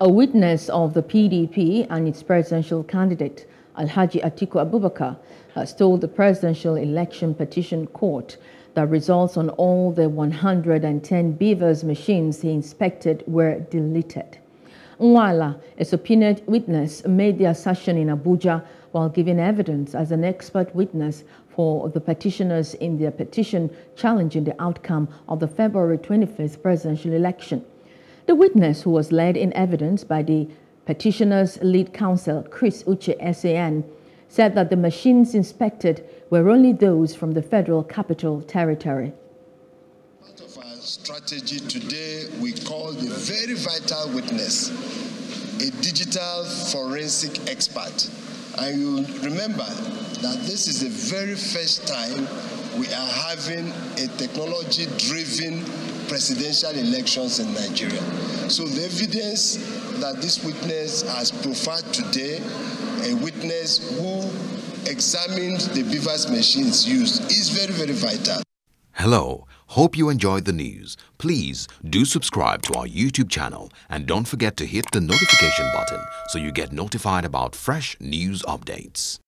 A witness of the PDP and its presidential candidate, Alhaji Atiku Abubakar, has told the Presidential Election Petition Court that results on all the 110 BVAS machines he inspected were deleted. Ngwala, a subpoenaed witness, made the assertion in Abuja while giving evidence as an expert witness for the petitioners in their petition challenging the outcome of the February 25th presidential election. The witness, who was led in evidence by the petitioners' lead counsel, Chris Uche, SAN, said that the machines inspected were only those from the Federal Capital Territory. Part of our strategy today, we called a very vital witness a digital forensic expert. And you remember that this is the very first time we are having a technology-driven presidential elections in Nigeria. So the evidence that this witness has profiled today, a witness who examined the BVAS machines used, is very, very vital. Hello, hope you enjoyed the news. Please do subscribe to our YouTube channel and don't forget to hit the notification button so you get notified about fresh news updates.